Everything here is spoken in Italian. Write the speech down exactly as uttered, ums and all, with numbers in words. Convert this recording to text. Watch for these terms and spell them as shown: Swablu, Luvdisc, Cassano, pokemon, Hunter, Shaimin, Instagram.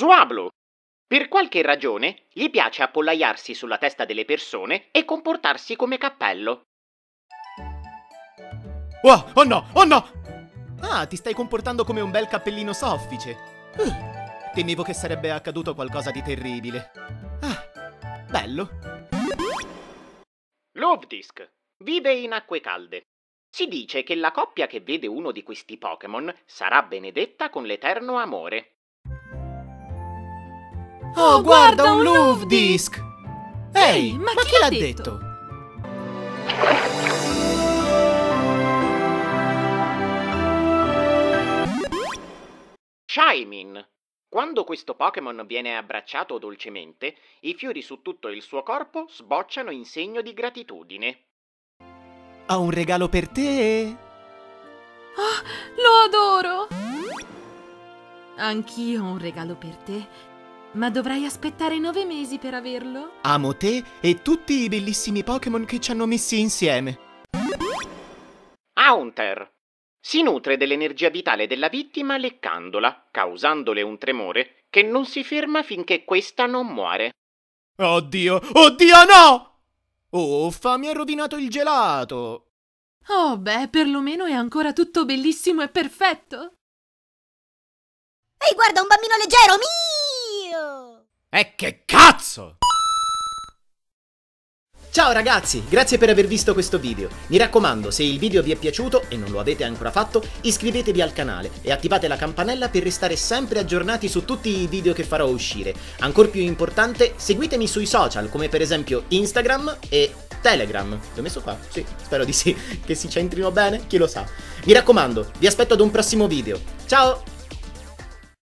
Swablu. Per qualche ragione gli piace appollaiarsi sulla testa delle persone e comportarsi come cappello. Oh, oh no, oh no! Ah, ti stai comportando come un bel cappellino soffice. Uh, temevo che sarebbe accaduto qualcosa di terribile. Ah, bello. Luvdisc vive in acque calde. Si dice che la coppia che vede uno di questi Pokémon sarà benedetta con l'eterno amore. Oh, oh guarda, guarda un Luvdisc! Ehi, hey, ma, ma chi, chi l'ha detto? detto? Shaimin. Quando questo Pokémon viene abbracciato dolcemente, i fiori su tutto il suo corpo sbocciano in segno di gratitudine. Ho un regalo per te! Oh, lo adoro! Anch'io ho un regalo per te, ma dovrai aspettare nove mesi per averlo. Amo te e tutti i bellissimi Pokémon che ci hanno messi insieme. Hunter. Si nutre dell'energia vitale della vittima leccandola, causandole un tremore che non si ferma finché questa non muore. Oddio, oddio no! Uffa, mi ha rovinato il gelato! Oh beh, perlomeno è ancora tutto bellissimo e perfetto! Ehi, guarda, un bambino leggero, mio! E che cazzo! Ciao ragazzi, grazie per aver visto questo video. Mi raccomando, se il video vi è piaciuto e non lo avete ancora fatto, iscrivetevi al canale e attivate la campanella per restare sempre aggiornati su tutti i video che farò uscire. Ancor più importante, seguitemi sui social come per esempio Instagram e Telegram. L'ho messo qua? Sì, spero di sì, che si centrino bene, chi lo sa. Mi raccomando, vi aspetto ad un prossimo video. Ciao!